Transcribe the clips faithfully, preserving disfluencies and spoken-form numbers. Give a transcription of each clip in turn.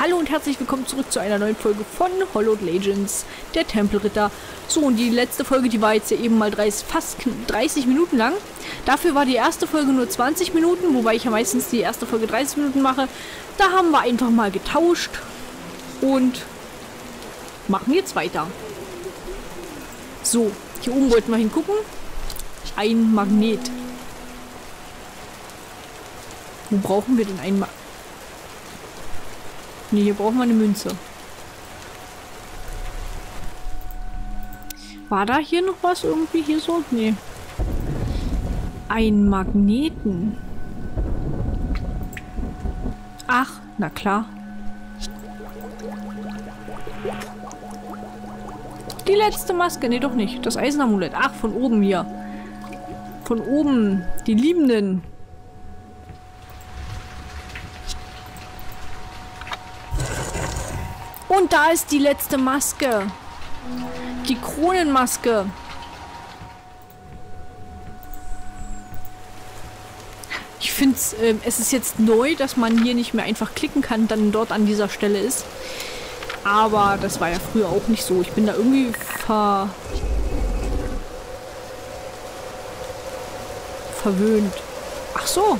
Hallo und herzlich willkommen zurück zu einer neuen Folge von Hallowed Legends, der Tempelritter. So, und die letzte Folge, die war jetzt ja eben mal dreißig, fast dreißig Minuten lang. Dafür war die erste Folge nur zwanzig Minuten, wobei ich ja meistens die erste Folge dreißig Minuten mache. Da haben wir einfach mal getauscht und machen jetzt weiter. So, hier oben wollten wir hingucken. Ein Magnet. Wo brauchen wir denn einen Magnet? Ne, hier brauchen wir eine Münze. War da hier noch was irgendwie hier so? Ne. Ein Magneten. Ach, na klar. Die letzte Maske. Ne, doch nicht. Das Eisenamulett. Ach, von oben hier. Von oben. Die Liebenden. Und da ist die letzte Maske. Die Kronenmaske. Ich finde es, äh, es ist jetzt neu, dass man hier nicht mehr einfach klicken kann, dann dort an dieser Stelle ist. Aber das war ja früher auch nicht so. Ich bin da irgendwie ver... verwöhnt. Ach so.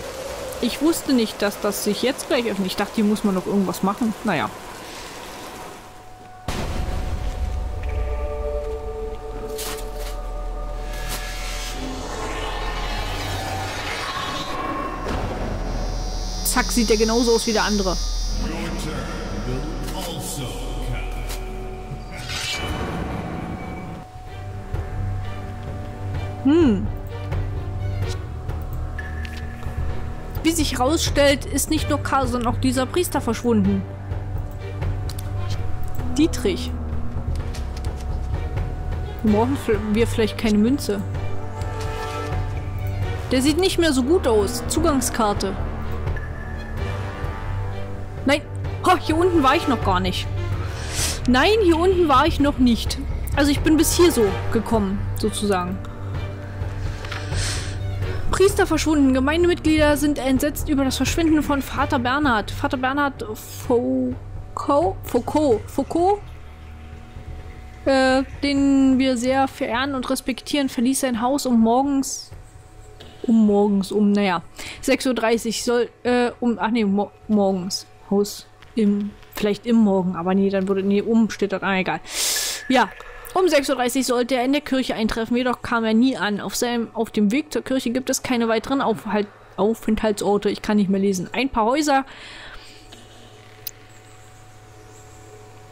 Ich wusste nicht, dass das sich jetzt gleich öffnet. Ich dachte, hier muss man noch irgendwas machen. Naja. Zack, sieht der genauso aus wie der andere. Hm. Wie sich herausstellt, ist nicht nur Karl, sondern auch dieser Priester verschwunden. Dietrich. Morgen wir vielleicht keine Münze. Der sieht nicht mehr so gut aus. Zugangskarte. Nein, oh, hier unten war ich noch gar nicht. Nein, hier unten war ich noch nicht. Also ich bin bis hier so gekommen, sozusagen. Priester verschwunden. Gemeindemitglieder sind entsetzt über das Verschwinden von Vater Bernhard. Vater Bernhard Foucault? Foucault? Foucault? Äh, den wir sehr verehren und respektieren, verließ sein Haus um morgens... Um morgens, um, naja, sechs Uhr dreißig soll, äh, um, ach nee, mo morgens. Haus im, vielleicht im Morgen, aber nee, dann würde, nee, oben steht dort, ah, egal. Ja, um sechs Uhr dreißig sollte er in der Kirche eintreffen, jedoch kam er nie an. Auf seinem, auf dem Weg zur Kirche gibt es keine weiteren Aufhalt, Aufenthaltsorte, ich kann nicht mehr lesen. Ein paar Häuser.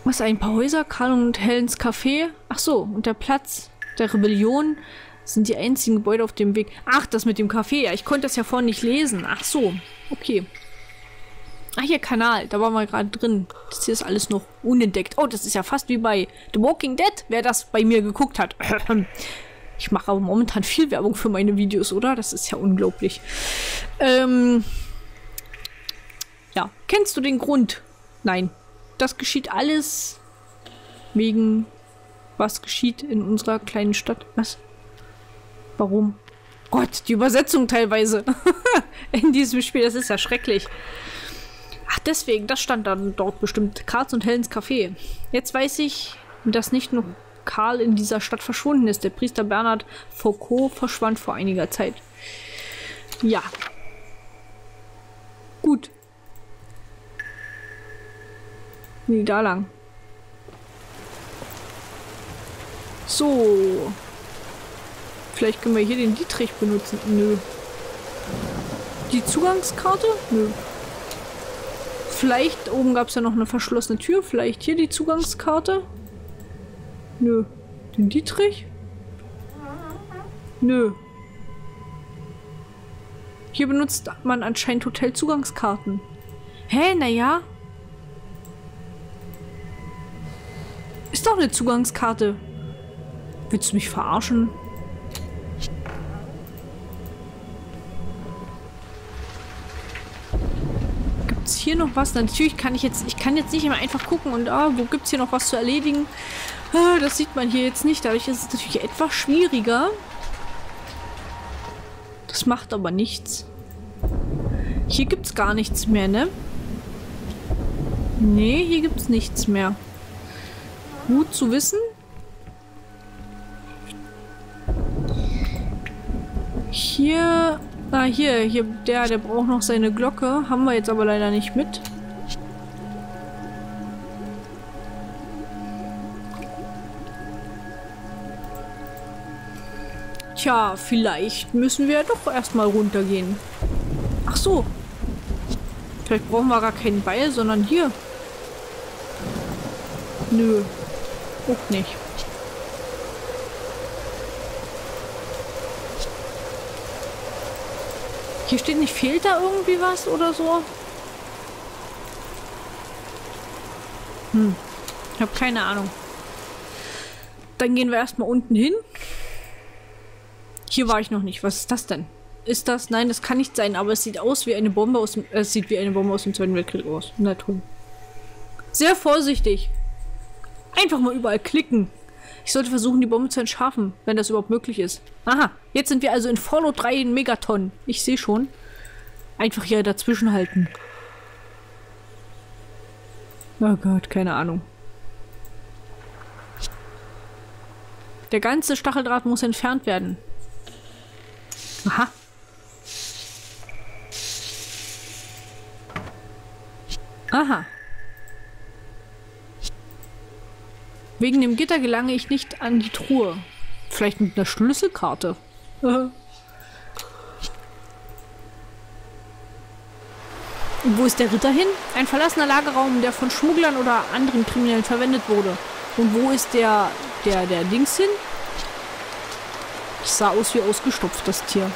Was, ein paar Häuser? Karl und Helens Café? Ach so, und der Platz der Rebellion sind die einzigen Gebäude auf dem Weg. Ach, das mit dem Café, ja, ich konnte das ja vorhin nicht lesen. Ach so, okay. Ah, hier, Kanal. Da waren wir gerade drin. Das hier ist alles noch unentdeckt. Oh, das ist ja fast wie bei The Walking Dead, wer das bei mir geguckt hat. Ich mache aber momentan viel Werbung für meine Videos, oder? Das ist ja unglaublich. Ähm, ja, kennst du den Grund? Nein. Das geschieht alles wegen was geschieht in unserer kleinen Stadt. Was? Warum? Gott, die Übersetzung teilweise in diesem Spiel. Das ist ja schrecklich. Ach, deswegen, das stand dann dort bestimmt. Karls und Helens Café. Jetzt weiß ich, dass nicht nur Karl in dieser Stadt verschwunden ist. Der Priester Bernhard Foucault verschwand vor einiger Zeit. Ja. Gut. Nee, da lang. So. Vielleicht können wir hier den Dietrich benutzen. Nö. Die Zugangskarte? Nö. Vielleicht, oben gab es ja noch eine verschlossene Tür. Vielleicht hier die Zugangskarte. Nö. Den Dietrich? Nö. Hier benutzt man anscheinend Hotelzugangskarten. Hä? Naja. Ist doch eine Zugangskarte. Willst du mich verarschen? Hier noch was? Natürlich kann ich jetzt, ich kann jetzt nicht immer einfach gucken und ah, wo gibt es hier noch was zu erledigen? Ah, das sieht man hier jetzt nicht. Dadurch ist es natürlich etwas schwieriger. Das macht aber nichts. Hier gibt es gar nichts mehr, ne? Nee, hier gibt es nichts mehr. Gut zu wissen. Hier... Ah, hier, hier, der, der braucht noch seine Glocke. Haben wir jetzt aber leider nicht mit. Tja, vielleicht müssen wir doch erstmal runtergehen. Ach so. Vielleicht brauchen wir gar keinen Beil, sondern hier. Nö. Auch nicht. Hier steht nicht, fehlt da irgendwie was oder so? Hm. Ich habe keine Ahnung. Dann gehen wir erstmal unten hin. Hier war ich noch nicht. Was ist das denn? Ist das? Nein, das kann nicht sein, aber es sieht aus wie eine Bombe aus dem... Äh, es sieht wie eine Bombe aus dem Zweiten Weltkrieg aus. Na toll. Sehr vorsichtig. Einfach mal überall klicken. Ich sollte versuchen, die Bombe zu entschärfen, wenn das überhaupt möglich ist. Aha, jetzt sind wir also in Fallout drei in Megaton. Ich sehe schon. Einfach hier dazwischen halten. Oh Gott, keine Ahnung. Der ganze Stacheldraht muss entfernt werden. Aha. Aha. Wegen dem Gitter gelange ich nicht an die Truhe. Vielleicht mit einer Schlüsselkarte. Und wo ist der Ritter hin? Ein verlassener Lagerraum, der von Schmugglern oder anderen Kriminellen verwendet wurde. Und wo ist der, der, der Dings hin? Das sah aus wie ausgestopft, das Tier.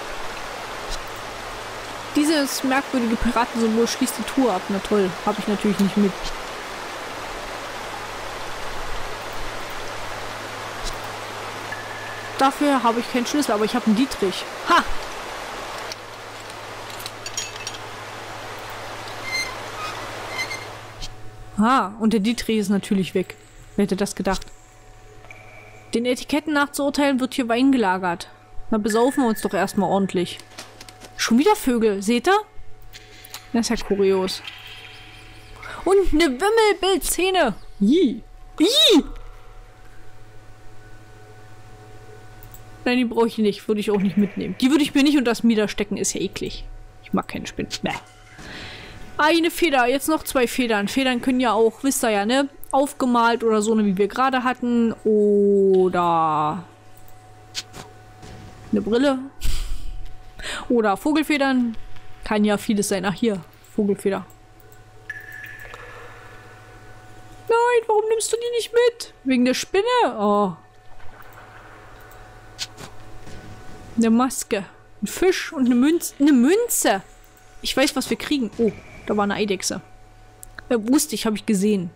Dieses merkwürdige Piratensymbol schließt die Truhe ab. Na toll, habe ich natürlich nicht mit. Dafür habe ich keinen Schlüssel, aber ich habe einen Dietrich. Ha! Ah, und der Dietrich ist natürlich weg. Wer hätte das gedacht? Den Etiketten nach zu urteilen, wird hier Wein gelagert. Na, besaufen wir uns doch erstmal ordentlich. Schon wieder Vögel, seht ihr? Das ist ja kurios. Und eine Wimmelbildzähne! Ii! Ii! Nein, die brauche ich nicht. Würde ich auch nicht mitnehmen. Die würde ich mir nicht unter das Mieder stecken. Ist ja eklig. Ich mag keine Spinnen. Bäh. Eine Feder. Jetzt noch zwei Federn. Federn können ja auch, wisst ihr ja, ne? Aufgemalt oder so, ne, wie wir gerade hatten. Oder eine Brille. Oder Vogelfedern. Kann ja vieles sein. Ach, hier. Vogelfeder. Nein, warum nimmst du die nicht mit? Wegen der Spinne? Oh. Eine Maske. Ein Fisch und eine Münze. Eine Münze! Ich weiß, was wir kriegen. Oh, da war eine Eidechse. Äh, wusste ich, habe ich gesehen.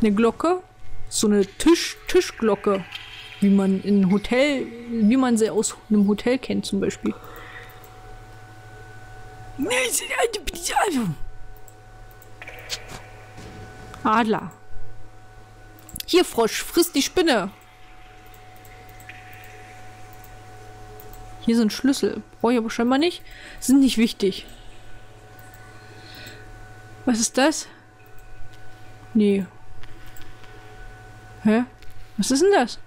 Eine Glocke. So eine Tisch Tischglocke. Wie man in einem Hotel, wie man sie aus einem Hotel kennt zum Beispiel. Adler. Hier, Frosch, frisst die Spinne. Hier sind Schlüssel. Brauche ich aber scheinbar nicht. Sind nicht wichtig. Was ist das? Nee. Hä? Was ist denn das?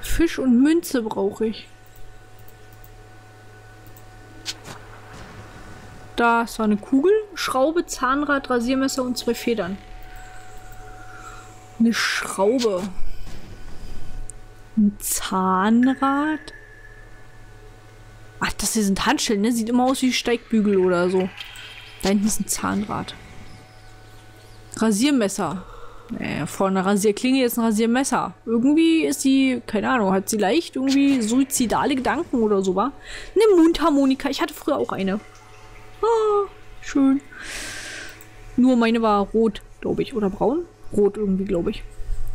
Fisch und Münze brauche ich. Das war eine Kugel, Schraube, Zahnrad, Rasiermesser und zwei Federn. Eine Schraube. Ein Zahnrad? Ach, das hier sind Handschellen, ne? Sieht immer aus wie Steigbügel oder so. Da hinten ist ein Zahnrad. Rasiermesser. Naja, vor einer Rasierklinge ist ein Rasiermesser. Irgendwie ist sie, keine Ahnung, hat sie leicht irgendwie suizidale Gedanken oder so, wa? Eine Mundharmonika. Ich hatte früher auch eine. Ah, schön. Nur meine war rot, glaube ich. Oder braun? Rot irgendwie, glaube ich.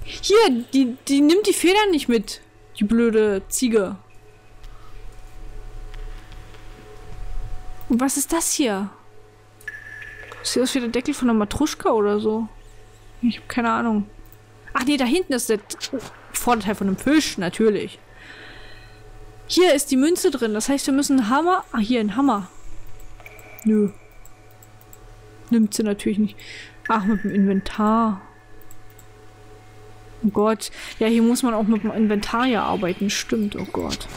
Hier, die, die nimmt die Federn nicht mit. Die blöde Ziege. Und was ist das hier? Ist das wieder der Deckel von einer Matruschka oder so? Ich habe keine Ahnung. Ach nee, da hinten ist der Vorderteil von einem Fisch, natürlich. Hier ist die Münze drin. Das heißt, wir müssen einen Hammer... Ah, hier, ein Hammer. Nö. nimmt sie natürlich nicht. Ach, mit dem Inventar. Oh Gott. Ja, hier muss man auch mit dem Inventar ja arbeiten. Stimmt, oh Gott.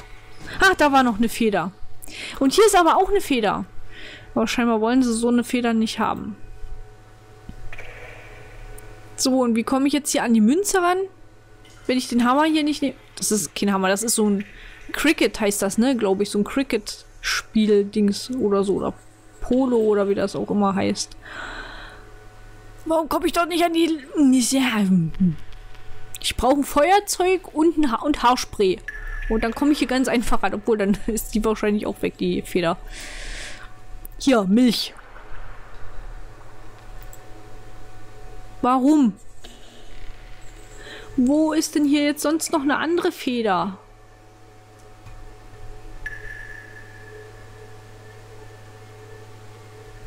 Ach, da war noch eine Feder. Und hier ist aber auch eine Feder. Aber scheinbar wollen sie so eine Feder nicht haben. So, und wie komme ich jetzt hier an die Münze ran? Wenn ich den Hammer hier nicht nehme... Das ist kein Hammer, das ist so ein... Cricket heißt das, ne? Glaube ich, so ein Cricket-Spiel-Dings oder so. Oder Polo oder wie das auch immer heißt. Warum komme ich doch nicht an die... Ich brauche ein Feuerzeug und ein ha und Haarspray. Und dann komme ich hier ganz einfach ran. Obwohl, dann ist die wahrscheinlich auch weg, die Feder. Hier, Milch. Warum? Wo ist denn hier jetzt sonst noch eine andere Feder?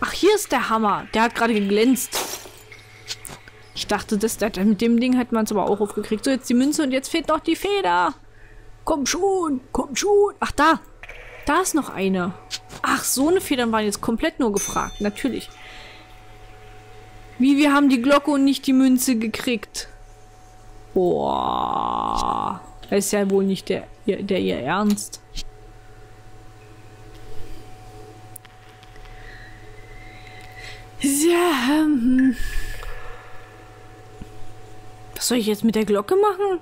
Ach, hier ist der Hammer. Der hat gerade geglänzt. Ich dachte, das, das, mit dem Ding hat man es aber auch aufgekriegt. So, jetzt die Münze und jetzt fehlt noch die Feder. Komm schon, komm schon. Ach, da. Da ist noch eine. Ach, so eine Federn waren jetzt komplett nur gefragt. Natürlich. Wie, wir haben die Glocke und nicht die Münze gekriegt. Boah. Das ist ja wohl nicht der, der, der ihr Ernst. Ja, hm. Was soll ich jetzt mit der Glocke machen?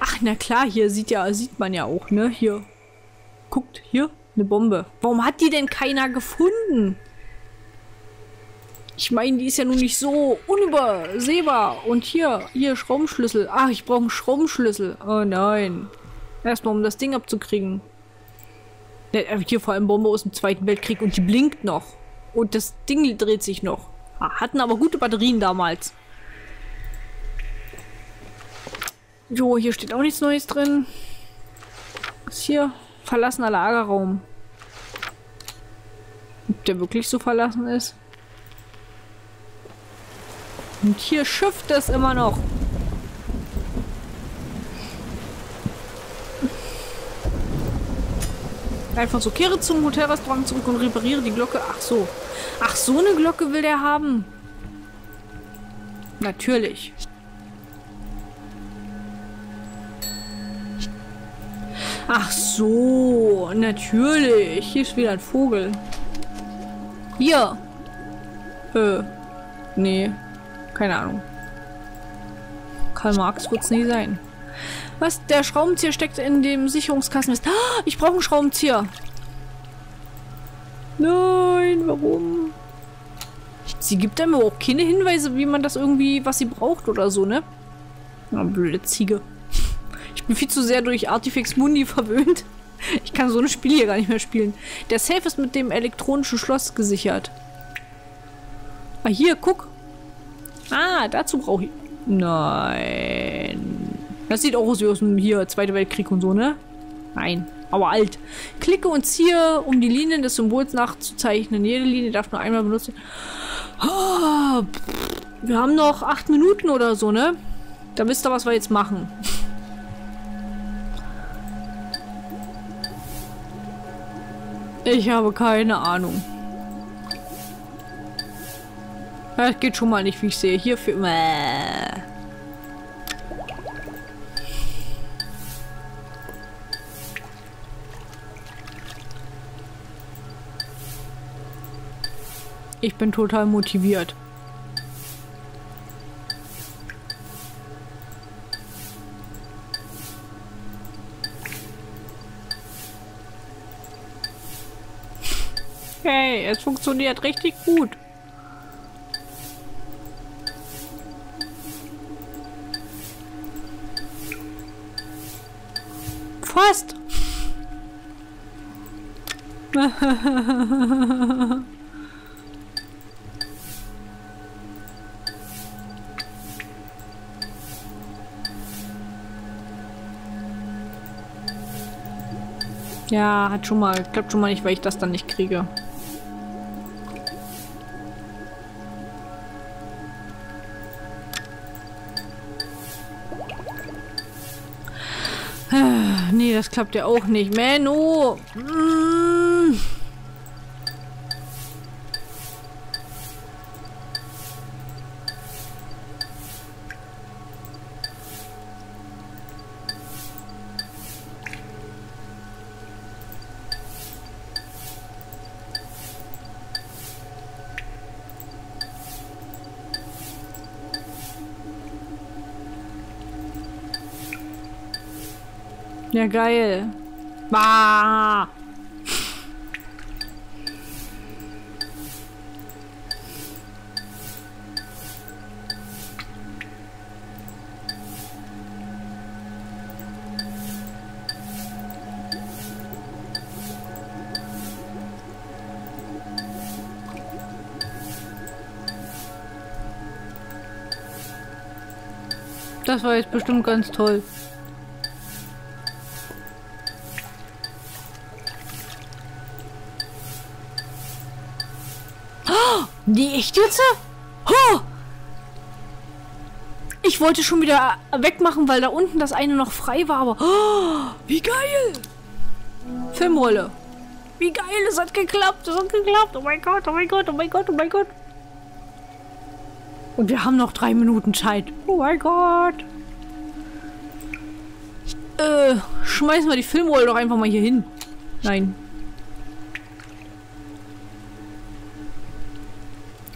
Ach, na klar, hier sieht ja, sieht man ja auch, ne? Hier. Guckt, hier, eine Bombe. Warum hat die denn keiner gefunden? Ich meine, die ist ja nun nicht so unübersehbar. Und hier, hier, Schraubenschlüssel. Ach, ich brauche einen Schraubenschlüssel. Oh nein. Erstmal, um das Ding abzukriegen. Hier vor allem Bombe aus dem Zweiten Weltkrieg und die blinkt noch. Und das Ding dreht sich noch. Hatten aber gute Batterien damals. Jo, hier steht auch nichts Neues drin. Was ist hier? Verlassener Lagerraum. Ob der wirklich so verlassen ist? Und hier schifft es immer noch. Einfach so, kehre zum Hotelrestaurant zurück und repariere die Glocke. Ach so. Ach, so eine Glocke will der haben. Natürlich. Ach so. Natürlich. Hier ist wieder ein Vogel. Hier. Äh. Nee. Keine Ahnung. Karl Marx wird es nie sein. Was? Der Schraubenzieher steckt in dem Sicherungskasten. Ich brauche einen Schraubenzieher. Nein, warum? Sie gibt einem auch keine Hinweise, wie man das irgendwie, was sie braucht oder so, ne? Na, blöde Ziege. Ich bin viel zu sehr durch Artifex Mundi verwöhnt. Ich kann so ein Spiel hier gar nicht mehr spielen. Der Safe ist mit dem elektronischen Schloss gesichert. Ah, hier, guck. Ah, dazu brauche ich... Nein... Das sieht auch aus wie aus dem hier Zweiten Weltkrieg und so, ne? Nein, aber alt. Klicke und ziehe, um die Linien des Symbols nachzuzeichnen. Jede Linie darf nur einmal benutzt werden. Oh, wir haben noch acht Minuten oder so, ne? Da wisst ihr, was wir jetzt machen. Ich habe keine Ahnung. Das geht schon mal nicht, wie ich sehe. Hier für... Ich bin total motiviert. Hey, es funktioniert richtig gut. Fast. Ja, hat schon mal, klappt schon mal nicht, weil ich das dann nicht kriege. Nee, nee, das klappt ja auch nicht. Menno! Mm. Ja, geil. Bah! Das war jetzt bestimmt ganz toll. Die echt jetzt? Oh! Ich wollte schon wieder wegmachen, weil da unten das eine noch frei war, aber... Oh, wie geil! Filmrolle. Wie geil, es hat geklappt, es hat geklappt. Oh mein Gott, oh mein Gott, oh mein Gott, oh mein Gott. Und wir haben noch drei Minuten Zeit. Oh mein Gott. Äh, schmeißen wir die Filmrolle doch einfach mal hier hin. Nein.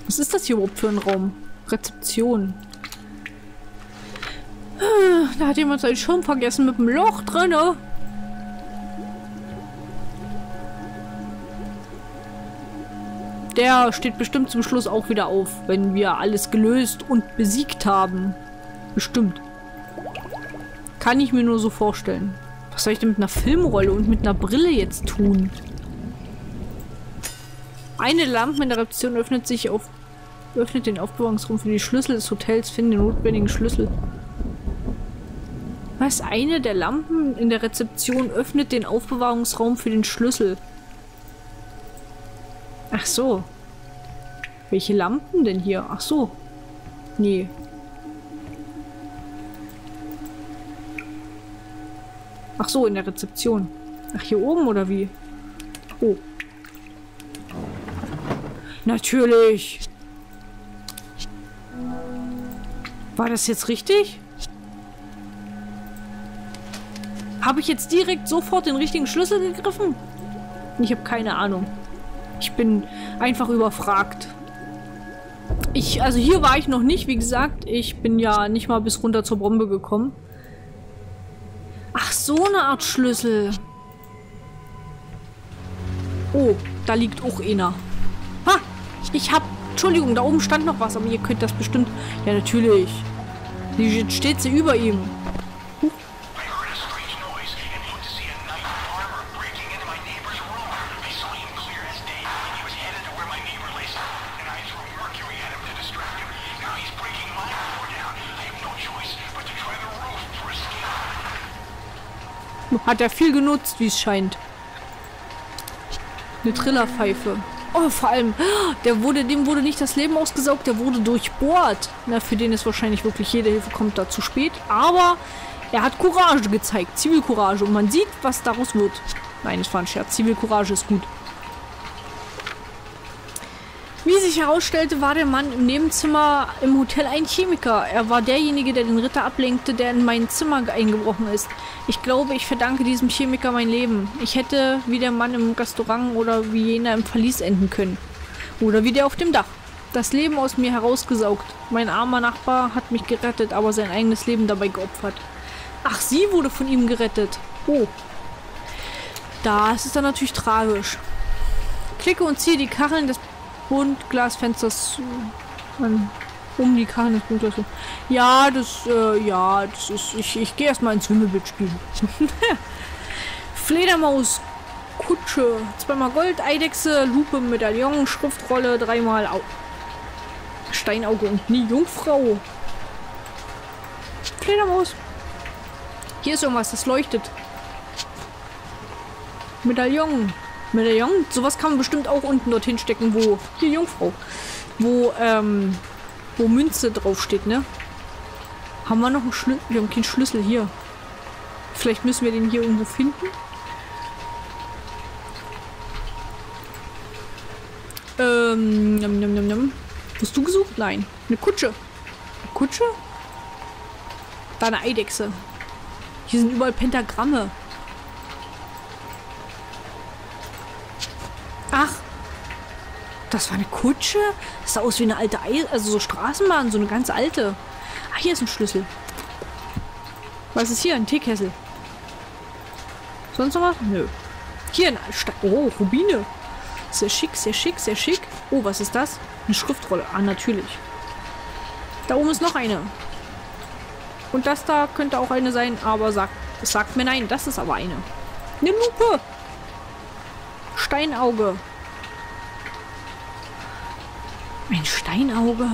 Was ist das hier überhaupt für ein Raum? Rezeption. Da hat jemand seinen Schirm vergessen mit dem Loch drin. Der steht bestimmt zum Schluss auch wieder auf, wenn wir alles gelöst und besiegt haben. Bestimmt. Kann ich mir nur so vorstellen. Was soll ich denn mit einer Filmrolle und mit einer Brille jetzt tun? Eine Lampe in der Rezeption öffnet sich auf. Öffnet den Aufbewahrungsraum für die Schlüssel des Hotels. Finden den notwendigen Schlüssel. Was? Eine der Lampen in der Rezeption öffnet den Aufbewahrungsraum für den Schlüssel. Ach so. Welche Lampen denn hier? Ach so. Nee. Ach so, in der Rezeption. Ach, hier oben oder wie? Oh. Natürlich. War das jetzt richtig? Habe ich jetzt direkt sofort den richtigen Schlüssel gegriffen? Ich habe keine Ahnung. Ich bin einfach überfragt. Ich, also hier war ich noch nicht, wie gesagt. Ich bin ja nicht mal bis runter zur Bombe gekommen. Ach, so eine Art Schlüssel. Oh, da liegt auch einer. Ha! Ich hab... Entschuldigung, da oben stand noch was, aber ihr könnt das bestimmt... Ja, natürlich. Jetzt steht sie über ihm. Huh. Hat er viel genutzt, wie es scheint. Eine Trillerpfeife. Oh, vor allem, der wurde, dem wurde nicht das Leben ausgesaugt, der wurde durchbohrt. Na, für den ist wahrscheinlich wirklich jede Hilfe kommt da zu spät. Aber er hat Courage gezeigt, Zivilcourage. Und man sieht, was daraus wird. Nein, es war ein Scherz. Zivilcourage ist gut. Wie sich herausstellte, war der Mann im Nebenzimmer im Hotel ein Chemiker. Er war derjenige, der den Ritter ablenkte, der in mein Zimmer eingebrochen ist. Ich glaube, ich verdanke diesem Chemiker mein Leben. Ich hätte wie der Mann im Restaurant oder wie jener im Verlies enden können. Oder wie der auf dem Dach. Das Leben aus mir herausgesaugt. Mein armer Nachbar hat mich gerettet, aber sein eigenes Leben dabei geopfert. Ach, sie wurde von ihm gerettet. Oh. Das ist dann natürlich tragisch. Klicke und ziehe die Kacheln des Buntglasfensters an. Um die Kacheln des Buntglasfensters. Ja, das, äh, ja, das ist, ich, ich gehe erstmal ins Wimmelbild spielen. Fledermaus, Kutsche, zweimal Gold, Eidechse, Lupe, Medaillon, Schriftrolle, dreimal Au Steinauge und nie Jungfrau. Fledermaus. Hier ist irgendwas, das leuchtet. Medaillon. Medaillon? Sowas kann man bestimmt auch unten dorthin stecken, wo... Hier, Jungfrau. Wo, ähm... wo Münze draufsteht, ne? Haben wir noch einen Schlüssel? Wir haben keinen Schlüssel hier. Vielleicht müssen wir den hier irgendwo finden. Ähm, nom, nom, nom, nom. Hast du gesucht? Nein. Eine Kutsche. Eine Kutsche? Da eine Eidechse. Hier sind überall Pentagramme. Ach. Das war eine Kutsche? Das sah aus wie eine alte Ei... Also so Straßenbahn, so eine ganz alte. Ah, hier ist ein Schlüssel. Was ist hier? Ein Teekessel. Sonst noch was? Nö. Hier ein... Sta oh, Rubine. Sehr schick, sehr schick, sehr schick. Oh, was ist das? Eine Schriftrolle. Ah, natürlich. Da oben ist noch eine. Und das da könnte auch eine sein, aber sagt, sagt mir nein. Das ist aber eine. Eine Lupe. Steinauge. Ein Steinauge.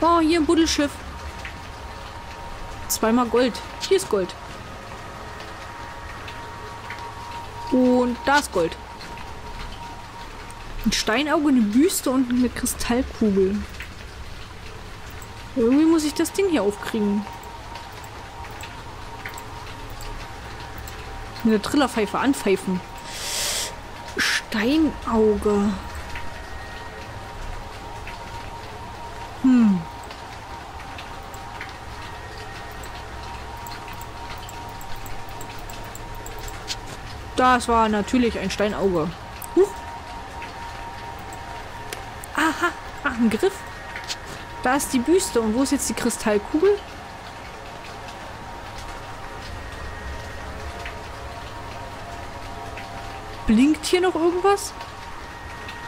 Oh, hier ein Buddelschiff. Zweimal Gold. Hier ist Gold. Und da ist Gold. Ein Steinauge, eine Büste und eine Kristallkugel. Irgendwie muss ich das Ding hier aufkriegen. Mit der Trillerpfeife anpfeifen. Steinauge. Hm. Das war natürlich ein Steinauge. Huch. Aha. Ach, ein Griff. Da ist die Büste. Und wo ist jetzt die Kristallkugel? Blinkt hier noch irgendwas?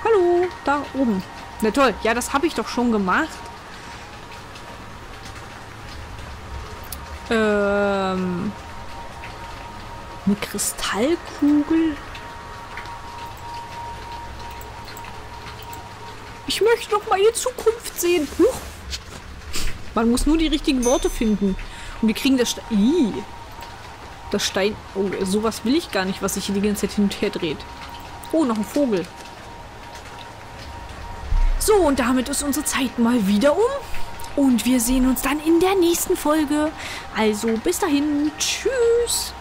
Hallo, da oben. Na toll. Ja, das habe ich doch schon gemacht. Ähm... Eine Kristallkugel. Ich möchte noch meine Zukunft sehen. Huch. Man muss nur die richtigen Worte finden. Und wir kriegen das Stein... Ih. Das Stein... Oh, sowas will ich gar nicht, was sich hier die ganze Zeit hin und her dreht. Oh, noch ein Vogel. So, und damit ist unsere Zeit mal wieder um. Und wir sehen uns dann in der nächsten Folge. Also, bis dahin. Tschüss.